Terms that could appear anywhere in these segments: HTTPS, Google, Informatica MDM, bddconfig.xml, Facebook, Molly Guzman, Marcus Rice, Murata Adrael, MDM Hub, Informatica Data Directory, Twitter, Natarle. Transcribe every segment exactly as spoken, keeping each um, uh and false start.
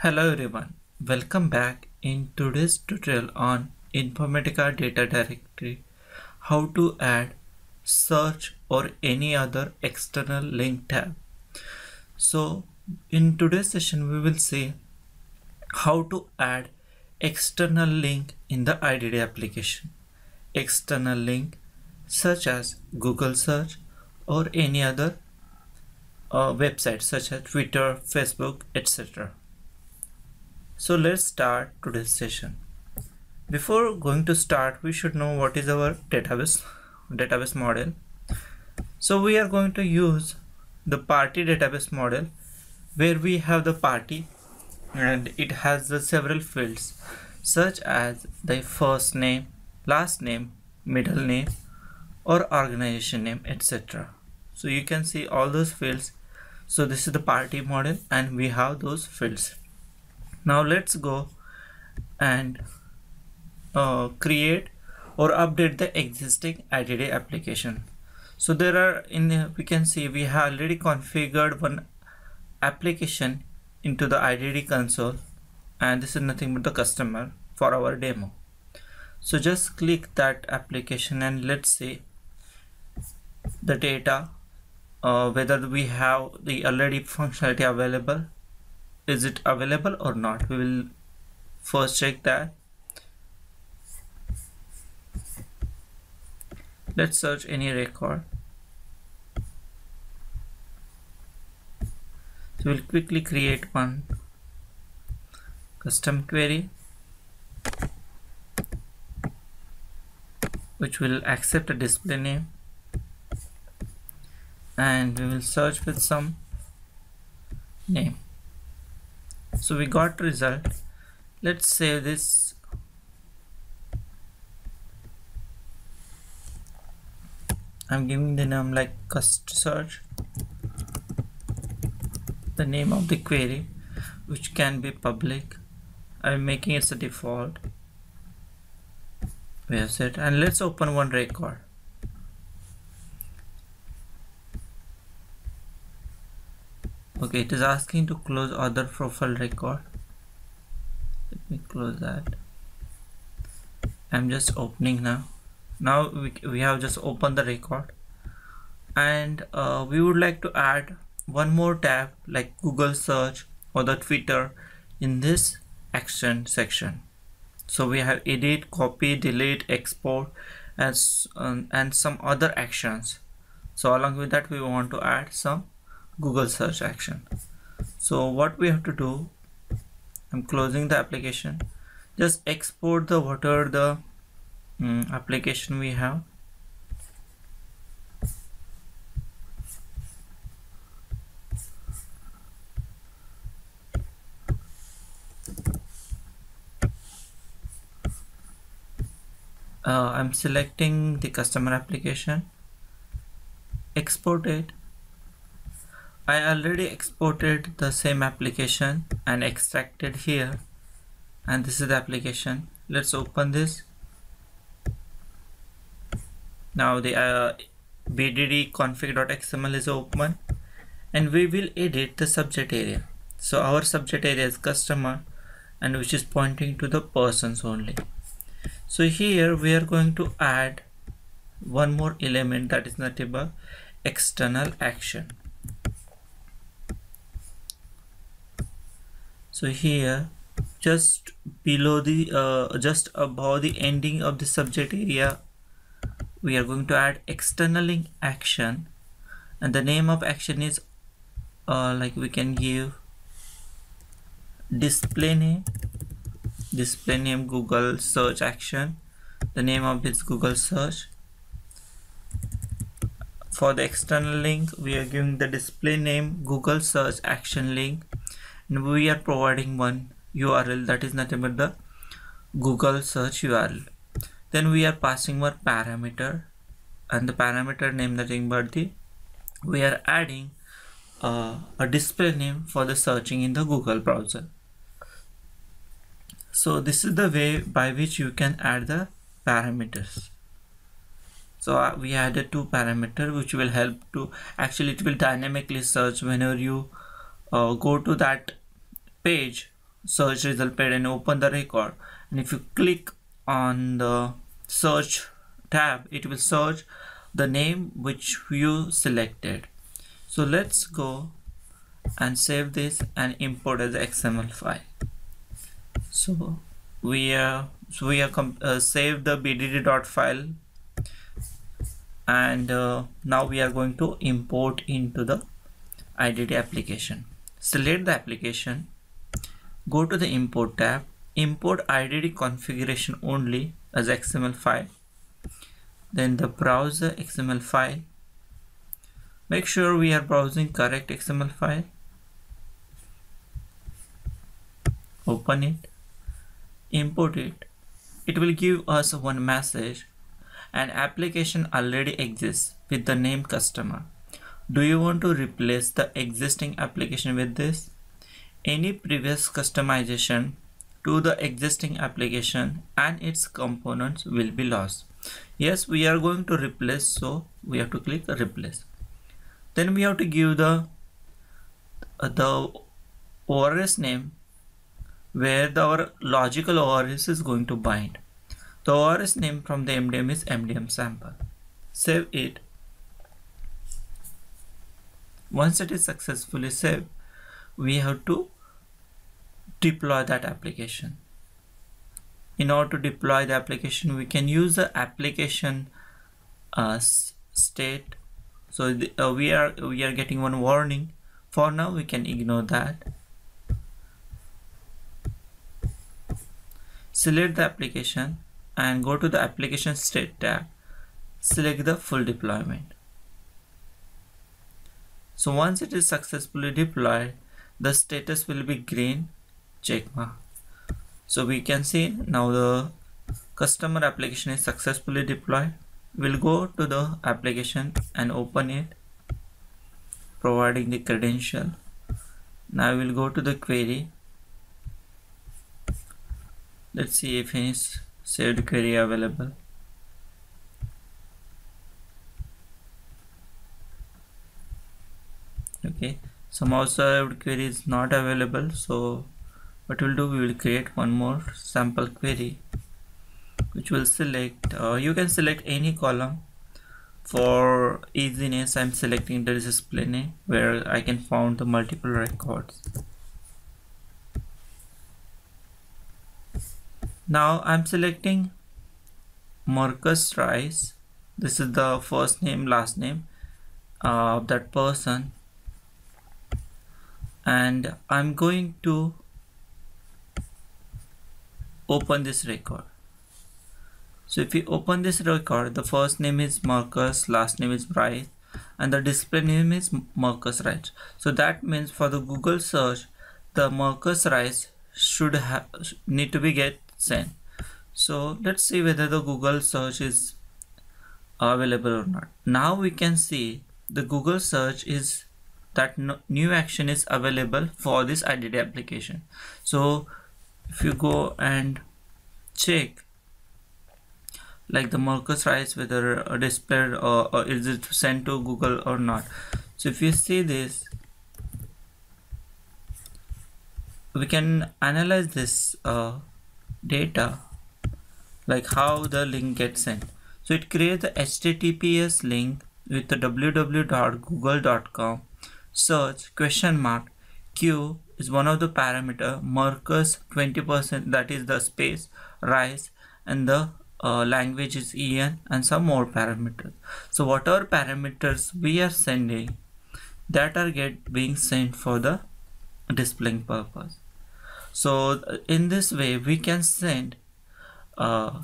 Hello everyone, welcome back. In today's tutorial on Informatica Data Directory, how to add search or any other external link tab. So in today's session we will see how to add external link in the I D D application. External link such as Google search or any other uh, website such as Twitter, Facebook, et cetera. So let's start today's session. Before going to start, we should know what is our database, database model. So we are going to use the party database model where we have the party and it has the several fields such as the first name, last name, middle name or organization name, et cetera. So you can see all those fields. So this is the party model and we have those fields. Now let's go and uh, create or update the existing I D D application. So there are in the, we can see we have already configured one application into the I D D console, and this is nothing but the customer for our demo. So just click that application and let's see the data, uh, whether we have the already functionality available. Is it available or not? We will first check that. Let's search any record. So we'll quickly create one custom query which will accept a display name, and we will search with some name. So we got result. Let's save this. I'm giving the name like cust search, the name of the query, which can be public. I'm making it the default. We have set, and let's open one record. Okay, it is asking to close other profile record. Let me close that. I'm just opening now. Now we, we have just opened the record, and uh, we would like to add one more tab like Google search or the Twitter in this action section. So we have edit, copy, delete, export, as um, and some other actions. So along with that, we want to add some Google search action. So what we have to do, I'm closing the application. Just export the whatever the um, application we have. Uh, I'm selecting the customer application. Export it. I already exported the same application and extracted here, and this is the application. Let's open this. Now the uh, b d d config dot x m l is open, and we will edit the subject area. So our subject area is customer, and which is pointing to the persons only. So here we are going to add one more element, that is not about external action. So here, just below the, uh, just above the ending of the subject area, we are going to add external link action, and the name of action is uh, like we can give display name, display name Google search action. The name of this Google search. For the external link, we are giving the display name Google search action link. And we are providing one U R L, that is nothing but the Google search U R L. Then we are passing one parameter, and the parameter name nothing but the, we are adding uh, a display name for the searching in the Google browser. So this is the way by which you can add the parameters. So uh, we added two parameters which will help to, actually it will dynamically search whenever you Uh, go to that page search result page and open the record. And if you click on the search tab, it will search the name which you selected. So let's go and save this and import as X M L file. So we uh, so we have uh, saved the bdd file, and uh, now we are going to import into the I D D application. Select the application, go to the import tab, import I D D configuration only as X M L file, then the browser X M L file. Make sure we are browsing correct X M L file. Open it, import it. It will give us one message. An application already exists with the name customer. Do you want to replace the existing application with this? Any previous customization to the existing application and its components will be lost. Yes, we are going to replace, so we have to click replace. Then we have to give the uh, the O R S name where the, our logical O R S is going to bind. The O R S name from the M D M is M D M sample. Save it. Once it is successfully saved, we have to deploy that application. In order to deploy the application, we can use the application uh, state. So the, uh, we are we are getting one warning. For now, we can ignore that. Select the application and go to the application state tab. Select the full deployment. So once it is successfully deployed, the status will be green check mark. So we can see now the customer application is successfully deployed. We'll go to the application and open it, providing the credential. Now we'll go to the query. Let's see if any saved query available. Okay, some also query is not available. So what we'll do, we will create one more sample query, which will select, uh, you can select any column. For easiness, I'm selecting the display name where I can find the multiple records. Now I'm selecting Marcus Rice. This is the first name, last name uh, of that person. And I'm going to open this record. So if you open this record, the first name is Marcus, last name is Rice, and the display name is Marcus Rice. So that means for the Google search, the Marcus Rice should have need to be get sent. So let's see whether the Google search is available or not. Now we can see the Google search is that no, new action is available for this I D D application. So if you go and check like the Marcus Rice, whether displayed or, or is it sent to Google or not. So if you see this, we can analyze this uh, data, like how the link gets sent. So it creates the H T T P S link with the w w w dot google dot com search question mark Q is one of the parameter, Marcus twenty percent, that is the space, Rice, and the uh, language is E N, and some more parameters. So whatever parameters we are sending, that are get being sent for the displaying purpose. So in this way we can send uh,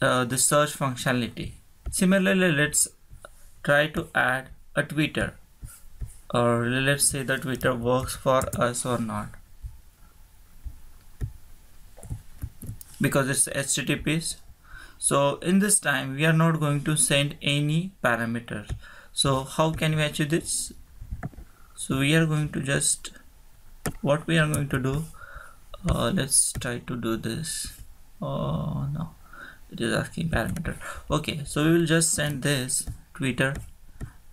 uh, the search functionality. Similarly, let's try to add a Twitter, or let's say that Twitter works for us or not, because it's H T T P S. So in this time we are not going to send any parameters. So how can we achieve this? So we are going to just, what we are going to do, uh, let's try to do this. Oh no, it is asking parameter. Okay, so we will just send this Twitter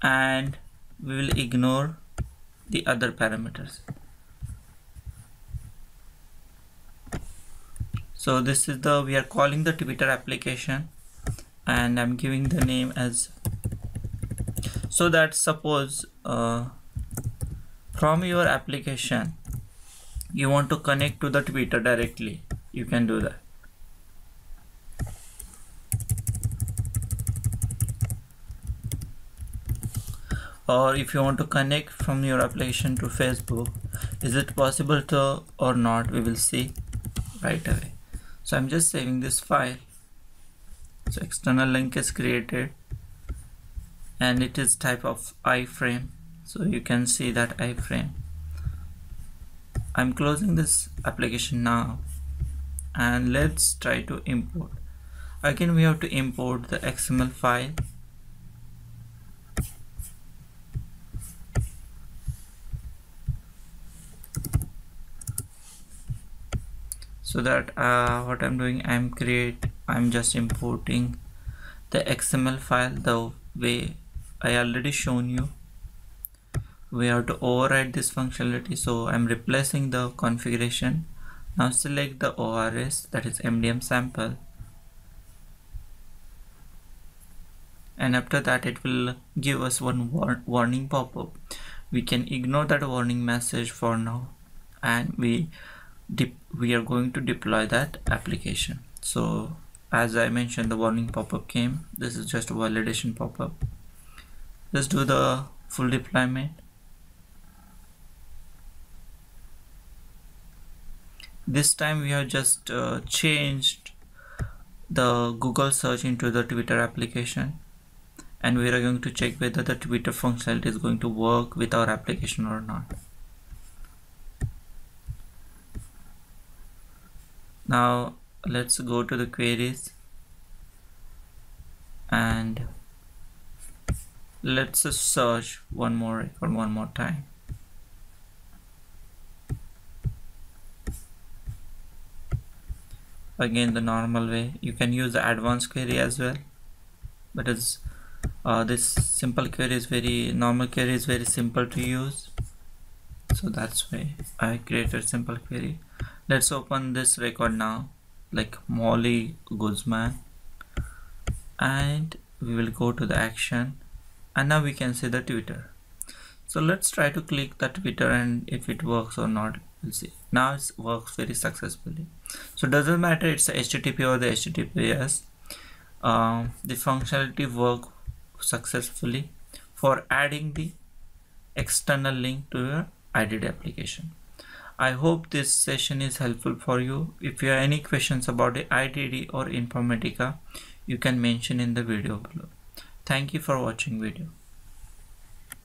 and we will ignore the other parameters. So this is the, we are calling the Twitter application, and I'm giving the name as, so that suppose uh, from your application you want to connect to the Twitter directly, you can do that. Or if you want to connect from your application to Facebook, is it possible to or not, we will see right away. So I'm just saving this file. So external link is created and it is type of iframe. So you can see that iframe. I'm closing this application now, and let's try to import. Again, we have to import the X M L file. So that uh, what I'm doing, I'm create I'm just importing the X M L file the way I already shown you. We have to override this functionality, so I'm replacing the configuration. Now select the O R S, that is M D M sample, and after that it will give us one war warning pop-up. We can ignore that warning message for now, and we Dep we are going to deploy that application. So as I mentioned, the warning pop-up came. This is just a validation pop-up. Let's do the full deployment. This time we have just uh, changed the Google search into the Twitter application, and we are going to check whether the Twitter functionality is going to work with our application or not. Now let's go to the queries, and let's search one more record one more time. Again, the normal way. You can use the advanced query as well, but as uh, this simple query is very normal query is very simple to use, so that's why I created simple query. Let's open this record now, like Molly Guzman, and we will go to the action, and now we can see the Twitter. So let's try to click the Twitter, and if it works or not, we'll see. Now it works very successfully. So doesn't matter it's a H T T P or the H T T P S. Um, the functionality worked successfully for adding the external link to your I D D application. I hope this session is helpful for you. If you have any questions about the I D D or Informatica, you can mention in the video below. Thank you for watching video.